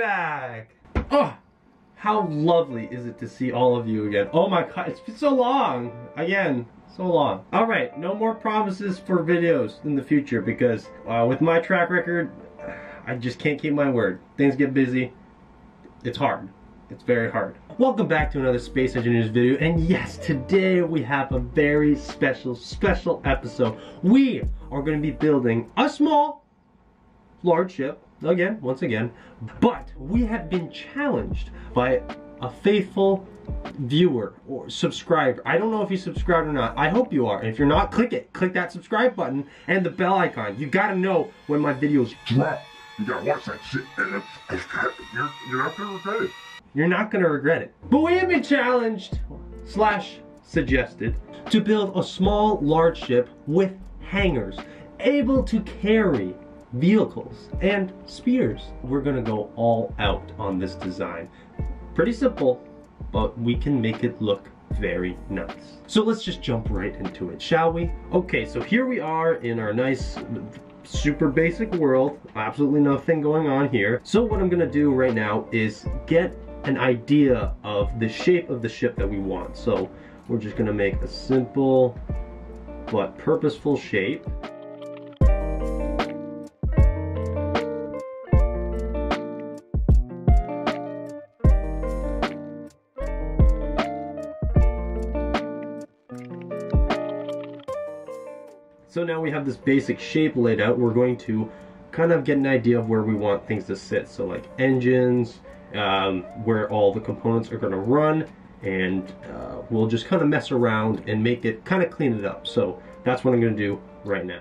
back. Oh, how lovely is it to see all of you again. Oh my god, it's been so long. Again, so long. All right, no more promises for videos in the future because with my track record, I just can't keep my word. Things get busy. It's hard. It's very hard. Welcome back to another Space Engineers video, and yes, today we have a very special episode. We are going to be building a small, large ship, once again, but we have been challenged by a faithful viewer or subscriber. I don't know if you subscribed or not. I hope you are, and if you're not, click it. Click that subscribe button and the bell icon. You gotta know when my videos drop. You gotta watch that shit, and you're not gonna regret it. You're not gonna regret it. But we have been challenged, slash suggested, to build a small, large ship with hangars, able to carry vehicles and spears. We're gonna go all out on this design. Pretty simple, but we can make it look very nice. So let's just jump right into it, shall we? Okay, so here we are in our nice, super basic world, absolutely nothing going on here. So what I'm gonna do right now is get an idea of the shape of the ship that we want. So we're just gonna make a simple but purposeful shape. So now we have this basic shape laid out. We're going to kind of get an idea of where we want things to sit. So like engines, where all the components are gonna run, and we'll just kind of mess around and make it, kind of clean it up. So that's what I'm gonna do right now.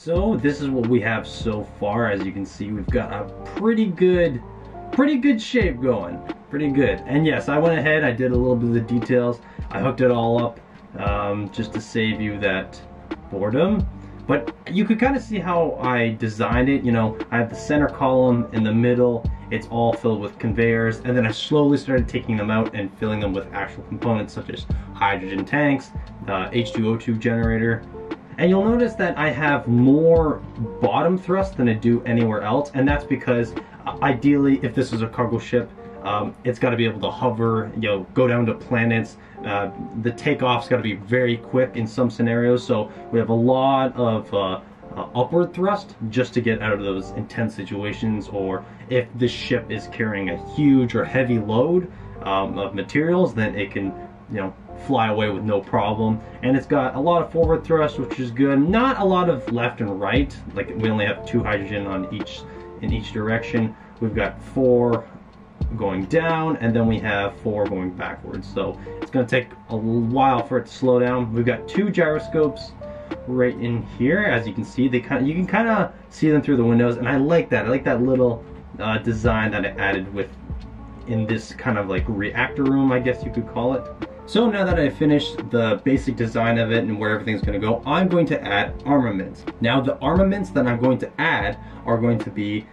So this is what we have so far. As you can see, we've got a pretty good shape going. Pretty good. And yes, I went ahead, I did a little bit of the details. I hooked it all up just to save you that boredom. But you could kind of see how I designed it. You know, I have the center column in the middle. It's all filled with conveyors, and then I slowly started taking them out and filling them with actual components such as hydrogen tanks, H2O2 generator. And you'll notice that I have more bottom thrust than I do anywhere else, and that's because ideally, if this is a cargo ship, it's got to be able to hover, you know, go down to planets. The takeoff's got to be very quick in some scenarios, so we have a lot of upward thrust just to get out of those intense situations, or if this ship is carrying a huge or heavy load of materials, then it can, you know, fly away with no problem. And it's got a lot of forward thrust, which is good. Not a lot of left and right. Like, we only have 2 hydrogen on in each direction. We've got 4 going down, and then we have 4 going backwards. So it's going to take a while for it to slow down. We've got 2 gyroscopes right in here. As you can see, they kind of, you can kind of see them through the windows, and I like that. I like that little design that I added with in this kind of like reactor room, I guess you could call it. So now that I finished the basic design of it and where everything's going to go, I'm going to add armaments. Now the armaments that I'm going to add are going to be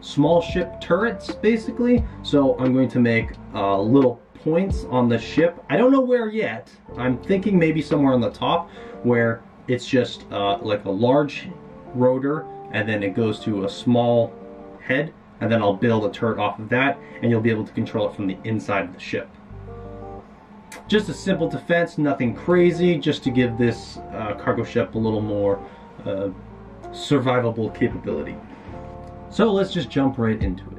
small ship turrets, basically. So I'm going to make little points on the ship. I don't know where yet. I'm thinking maybe somewhere on the top where it's just like a large rotor, and then it goes to a small head, and then I'll build a turret off of that, and you'll be able to control it from the inside of the ship. Just a simple defense, nothing crazy, just to give this cargo ship a little more survivable capability. So let's just jump right into it.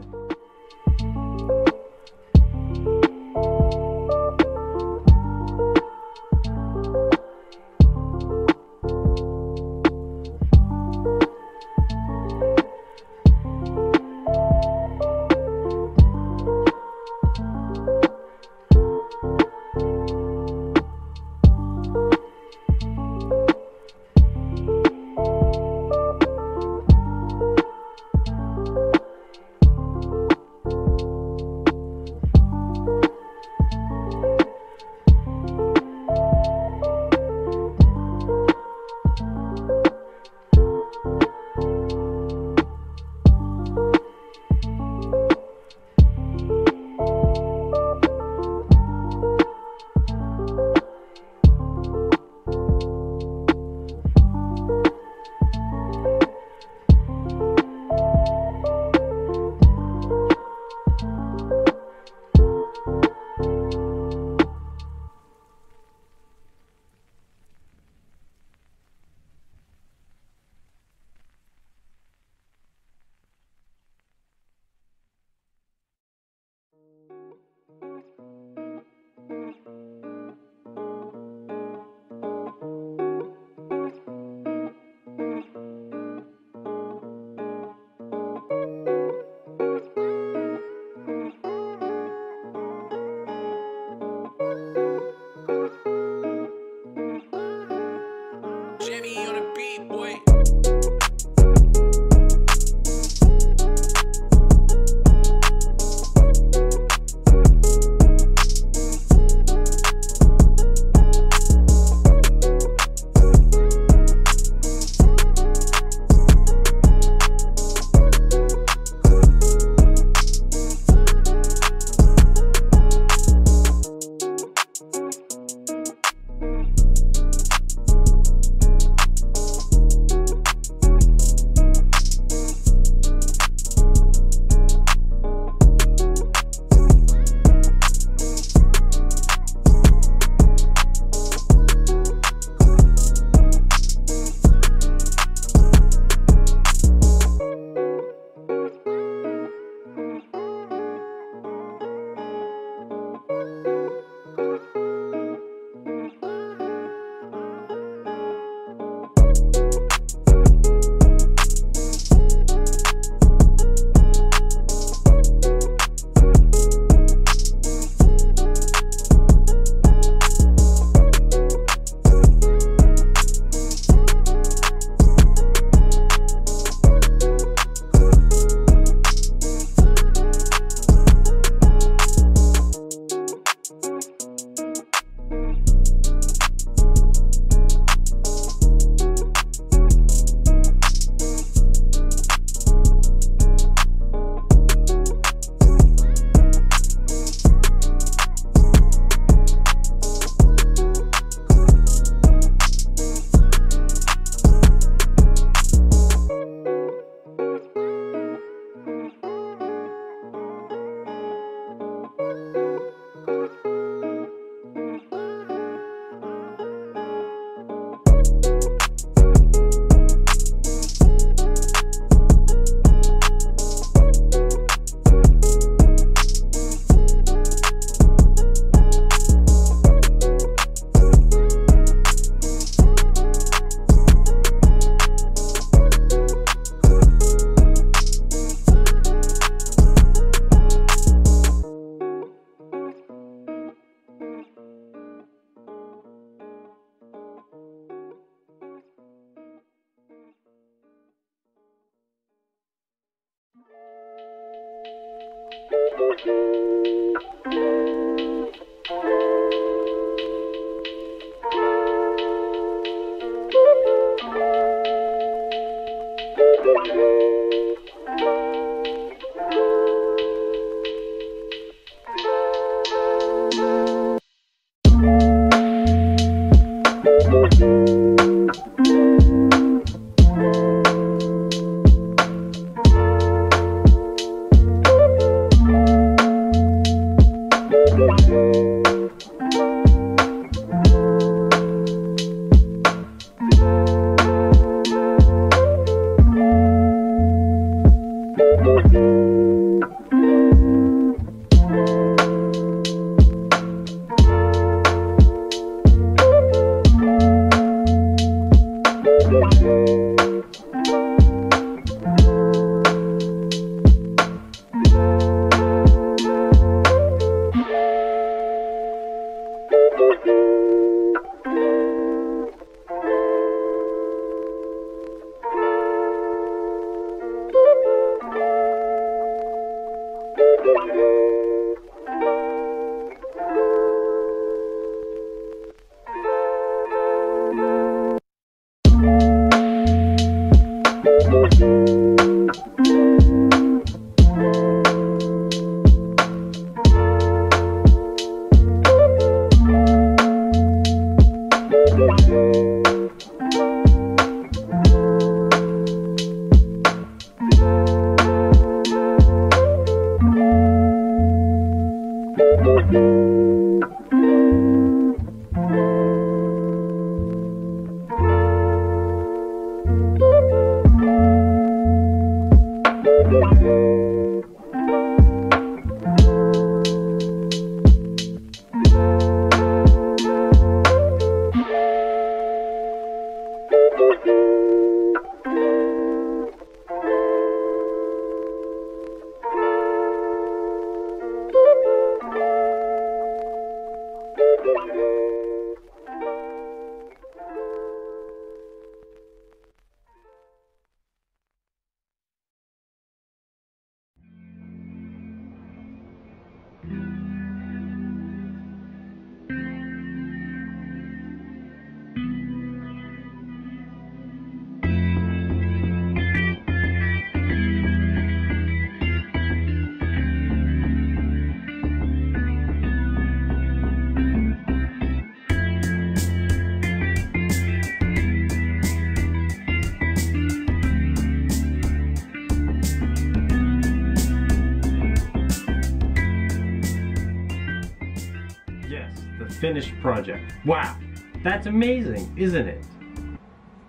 Finished project. Wow, that's amazing, isn't it?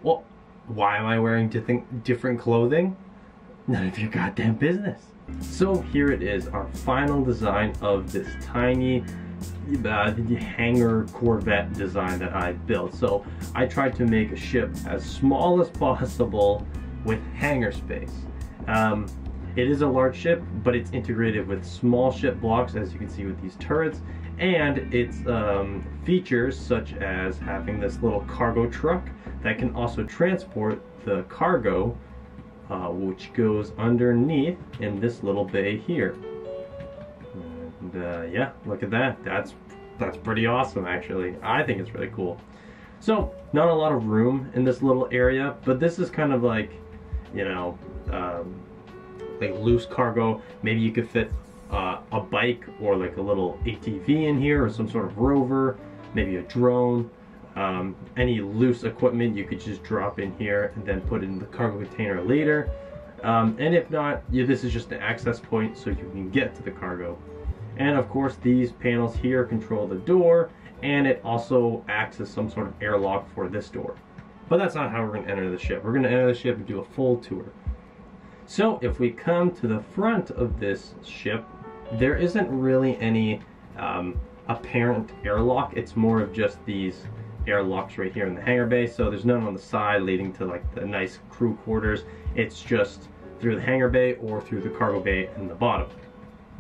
Well, why am I wearing different clothing? None of your goddamn business. So here it is, our final design of this tiny hangar Corvette design that I built. So I tried to make a ship as small as possible with hangar space. It is a large ship, but it's integrated with small ship blocks, as you can see with these turrets. And its features such as having this little cargo truck that can also transport the cargo, which goes underneath in this little bay here. And yeah, look at that. That's pretty awesome, actually. I think it's really cool. So not a lot of room in this little area, but this is kind of like, you know, like loose cargo. Maybe you could fit a bike or like a little ATV in here, or some sort of rover, maybe a drone. Any loose equipment you could just drop in here and then put it in the cargo container later. And if not, this is just an access point so you can get to the cargo. And of course these panels here control the door, and it also acts as some sort of airlock for this door. But that's not how we're going to enter the ship. We're going to enter the ship and do a full tour. So if we come to the front of this ship, there isn't really any apparent airlock. It's more of just these airlocks right here in the hangar bay. So there's none on the side leading to like the nice crew quarters. It's just through the hangar bay or through the cargo bay in the bottom.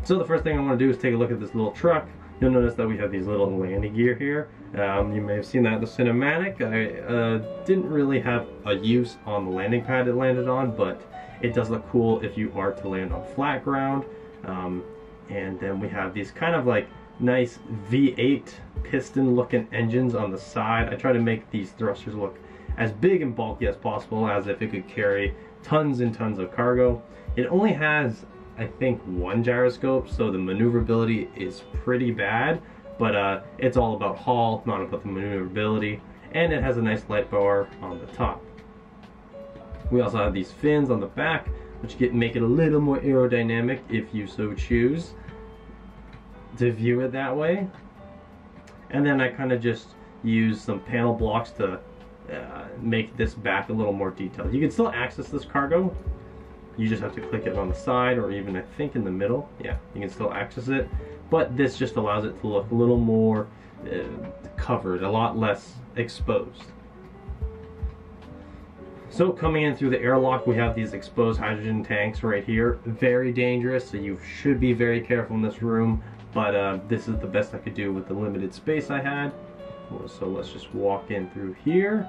So the first thing I want to do is take a look at this little truck. You'll notice that we have these little landing gear here. You may have seen that in the cinematic. I didn't really have a use on the landing pad it landed on, but it does look cool if you are to land on flat ground. And then we have these kind of like nice V8 piston looking engines on the side. I try to make these thrusters look as big and bulky as possible, as if it could carry tons and tons of cargo. It only has, I think, one gyroscope, so the maneuverability is pretty bad, but it's all about haul, not about the maneuverability. And it has a nice light bar on the top. We also have these fins on the back, which make it a little more aerodynamic if you so choose to view it that way. And then I kind of just use some panel blocks to make this back a little more detailed. You can still access this cargo, you just have to click it on the side, or even I think in the middle. Yeah, you can still access it, but this just allows it to look a little more covered, a lot less exposed. So coming in through the airlock, we have these exposed hydrogen tanks right here. Very dangerous, so you should be very careful in this room, but this is the best I could do with the limited space I had. So let's just walk in through here.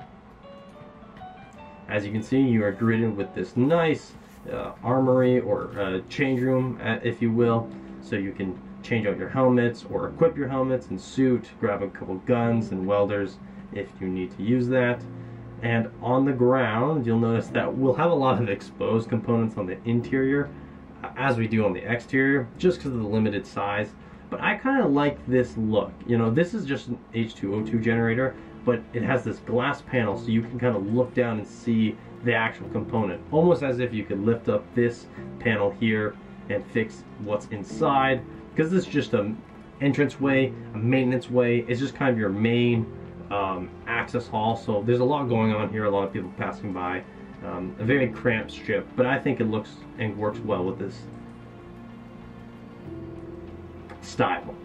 As you can see, you are greeted with this nice armory, or change room, if you will. So you can change out your helmets or equip your helmets and suit, grab a couple guns and welders if you need to use that. And on the ground, you'll notice that we'll have a lot of exposed components on the interior, as we do on the exterior, just because of the limited size. But I kind of like this look. You know, this is just an H2O2 generator, but it has this glass panel, so you can kind of look down and see the actual component, almost as if you could lift up this panel here and fix what's inside, because this is just an entranceway, a maintenance way. It's just kind of your main access hall, so there's a lot going on here, a lot of people passing by. A very cramped strip, but I think it looks and works well with this style.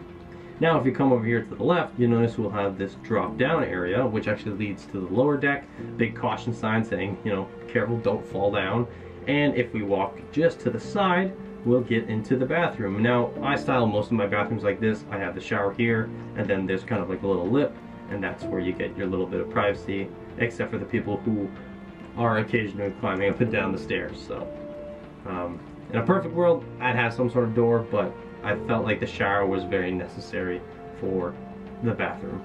Now if you come over here to the left, you'll notice we'll have this drop down area, which actually leads to the lower deck. Big caution sign saying, you know, careful, don't fall down. And if we walk just to the side, we'll get into the bathroom. Now I style most of my bathrooms like this. I have the shower here, and then there's kind of like a little lip, and that's where you get your little bit of privacy, except for the people who are occasionally climbing up and down the stairs. So in a perfect world, I'd have some sort of door, but I felt like the shower was very necessary for the bathroom.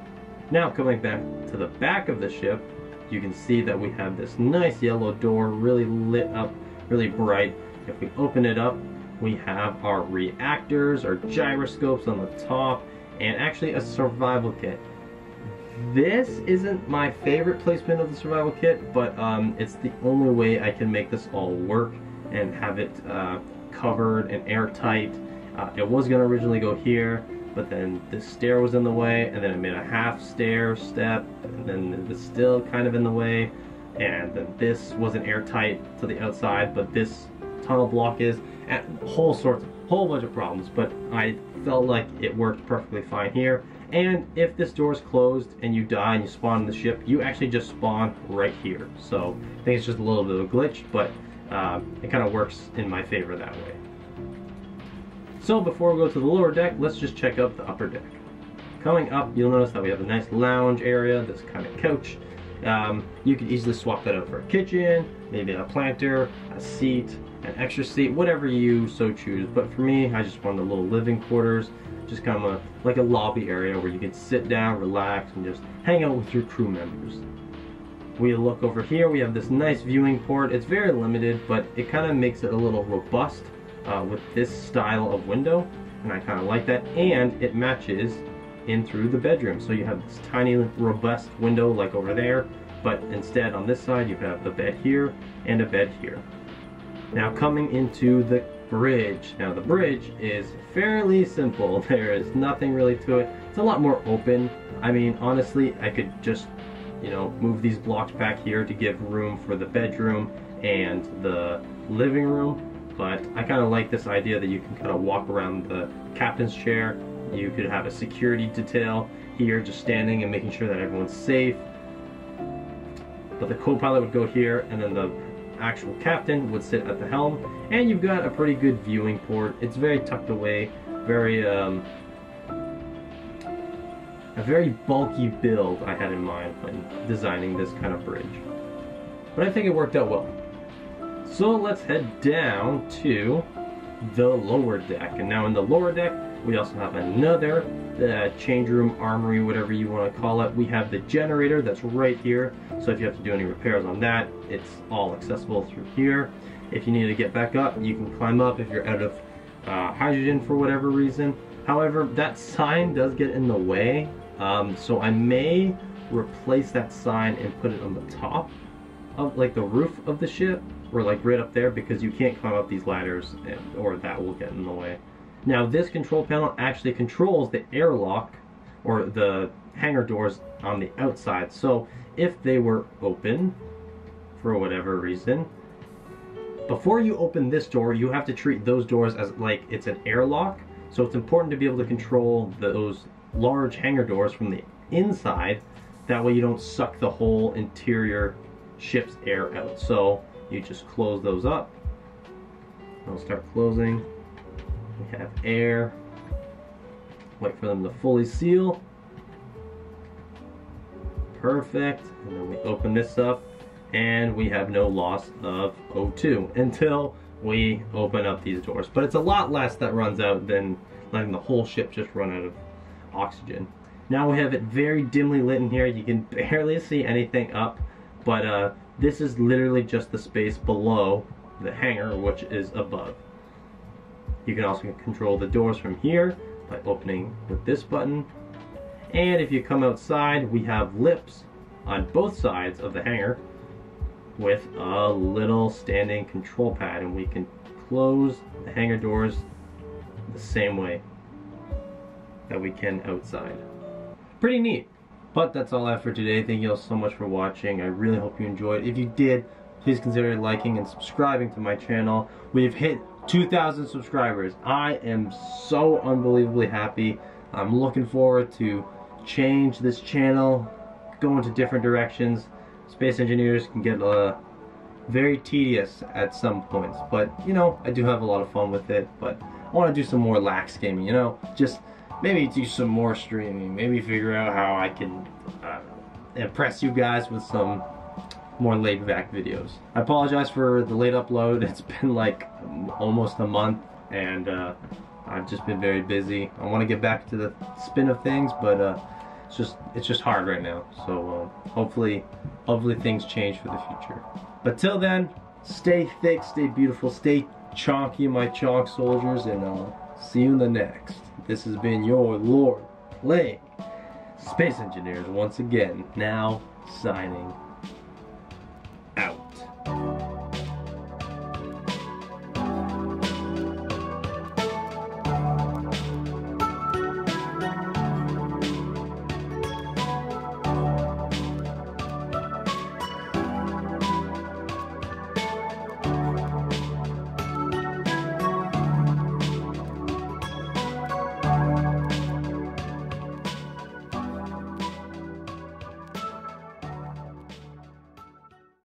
Now coming back to the back of the ship, you can see that we have this nice yellow door, really lit up, really bright. If we open it up, we have our reactors, our gyroscopes on the top, and actually a survival kit. This isn't my favorite placement of the survival kit, but it's the only way I can make this all work and have it covered and airtight. It was going to originally go here, but then this stair was in the way, and then it made a half stair step, and then it was still kind of in the way, and then this wasn't airtight to the outside, but this tunnel block is, and whole bunch of problems. But I felt like it worked perfectly fine here. And if this door is closed and you die and you spawn in the ship, you actually just spawn right here. So I think it's just a little bit of a glitch, but it kind of works in my favor that way. So before we go to the lower deck, let's just check out the upper deck. Coming up, you'll notice that we have a nice lounge area, this kind of couch. You could easily swap that out for a kitchen, maybe a planter, a seat, an extra seat, whatever you so choose. But for me, I just wanted a little living quarters, just kind of like a lobby area where you can sit down, relax, and just hang out with your crew members. We look over here, we have this nice viewing port. It's very limited, but it kind of makes it a little robust. With this style of window, and I kind of like that, and it matches in through the bedroom. So you have this tiny robust window like over there, but instead on this side you have a bed here and a bed here. Now coming into the bridge. Now the bridge is fairly simple. There is nothing really to it. It's a lot more open. I mean, honestly, I could just, you know, move these blocks back here to give room for the bedroom and the living room. But I kind of like this idea that you can kind of walk around the captain's chair. You could have a security detail here just standing and making sure that everyone's safe. But the co-pilot would go here, and then the actual captain would sit at the helm. And you've got a pretty good viewing port. It's very tucked away, very a very bulky build I had in mind when designing this kind of bridge. But I think it worked out well. So let's head down to the lower deck. And now in the lower deck, we also have another change room, armory, whatever you want to call it. We have the generator that's right here. So if you have to do any repairs on that, it's all accessible through here. If you need to get back up, you can climb up if you're out of hydrogen for whatever reason. However, that sign does get in the way. So I may replace that sign and put it on the top of like the roof of the ship, or like right up there, because you can't climb up these ladders or that will get in the way. Now this control panel actually controls the airlock or the hangar doors on the outside. So if they were open for whatever reason, before you open this door, you have to treat those doors as like it's an airlock. So it's important to be able to control those large hangar doors from the inside. That way you don't suck the whole interior ship's air out. So you just close those up. They'll start closing. We have air. Wait for them to fully seal. Perfect. And then we open this up and we have no loss of O2 until we open up these doors. But it's a lot less that runs out than letting the whole ship just run out of oxygen. Now we have it very dimly lit in here. You can barely see anything up, but this is literally just the space below the hangar, which is above. You can also control the doors from here by opening with this button. And if you come outside, we have lips on both sides of the hangar with a little standing control pad, and we can close the hangar doors the same way that we can outside. Pretty neat. But that's all I have for today. Thank you all so much for watching. I really hope you enjoyed. If you did, please consider liking and subscribing to my channel. We've hit 2,000 subscribers. I am so unbelievably happy. I'm looking forward to change this channel, go into different directions. Space Engineers can get very tedious at some points, but you know, I do have a lot of fun with it. But I want to do some more lax gaming, you know, just maybe do some more streaming, maybe figure out how I can impress you guys with some more laid back videos. I apologize for the late upload. It's been like almost a month, and I've just been very busy. I want to get back to the spin of things, but it's just hard right now. So hopefully things change for the future. But till then, stay thick, stay beautiful, stay chonky, my chonk soldiers, and see you in the next. This has been your Lord playing Space Engineers once again, now signing